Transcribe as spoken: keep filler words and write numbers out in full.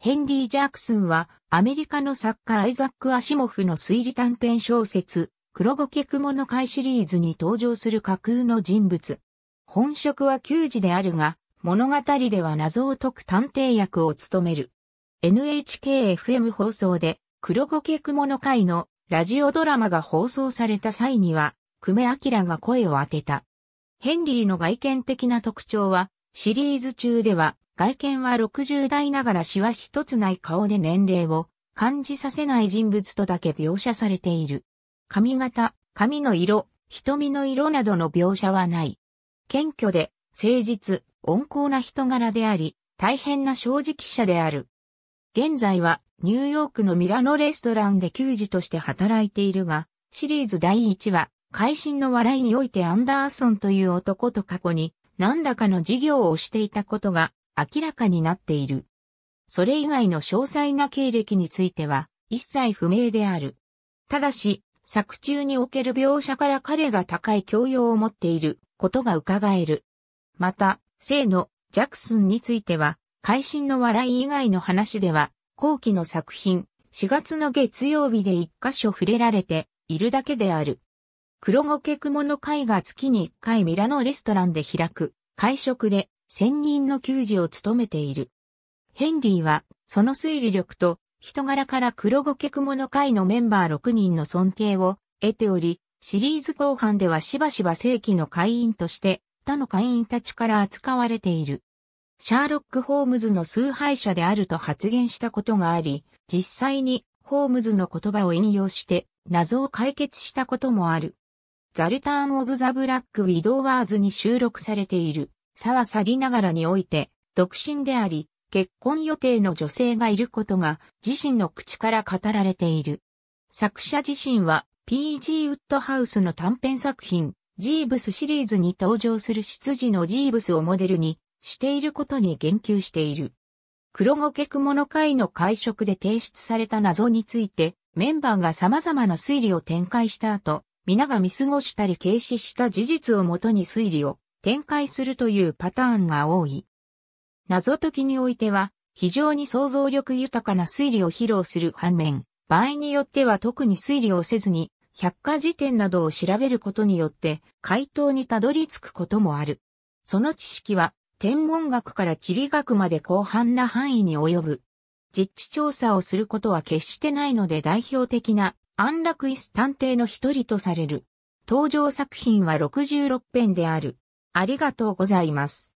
ヘンリー・ジャクスンはアメリカの作家アイザック・アシモフの推理短編小説黒ゴケ蜘蛛の会シリーズに登場する架空の人物。本職は給仕であるが物語では謎を解く探偵役を務める。エヌエイチケーエフエム 放送で黒ゴケ蜘蛛の会のラジオドラマが放送された際には久米亮が声を当てた。ヘンリーの外見的な特徴はシリーズ中では外見はろくじゅう代ながらシワ一つない顔で年齢を感じさせない人物とだけ描写されている。髪型、髪の色、瞳の色などの描写はない。謙虚で、誠実、温厚な人柄であり、大変な正直者である。現在はニューヨークのミラノレストランで給仕として働いているが、シリーズだいいちわ、会心の笑いにおいてアンダーソンという男と過去に何らかの事業をしていたことが、明らかになっている。それ以外の詳細な経歴については一切不明である。ただし、作中における描写から彼が高い教養を持っていることが伺える。また、生のジャクスンについては、会心の笑い以外の話では、後期の作品、しがつの月曜日で一箇所触れられているだけである。黒ゴケ蜘蛛の会が月にいっかいミラノレストランで開く、会食で、専任の給仕を務めている。ヘンリーは、その推理力と、人柄から黒ゴケ蜘蛛の会のメンバーろくにんの尊敬を得ており、シリーズ後半ではしばしば正規の会員として、他の会員たちから扱われている。シャーロック・ホームズの崇拝者であると発言したことがあり、実際にホームズの言葉を引用して、謎を解決したこともある。ザ・リターン・オブ・ザ・ブラック・ウィドワーズに収録されている。さは去りながらにおいて、独身であり、結婚予定の女性がいることが自身の口から語られている。作者自身は ピージー ウッドハウスの短編作品、ジーブスシリーズに登場する執事のジーブスをモデルにしていることに言及している。黒ゴケ蜘蛛の会の会食で提出された謎について、メンバーが様々な推理を展開した後、皆が見過ごしたり軽視した事実をもとに推理を展開するというパターンが多い。謎解きにおいては、非常に想像力豊かな推理を披露する反面、場合によっては特に推理をせずに、百科事典などを調べることによって、回答にたどり着くこともある。その知識は、天文学から地理学まで広範な範囲に及ぶ。実地調査をすることは決してないので代表的な、安楽椅子探偵の一人とされる。登場作品はろくじゅうろっぺんである。ありがとうございます。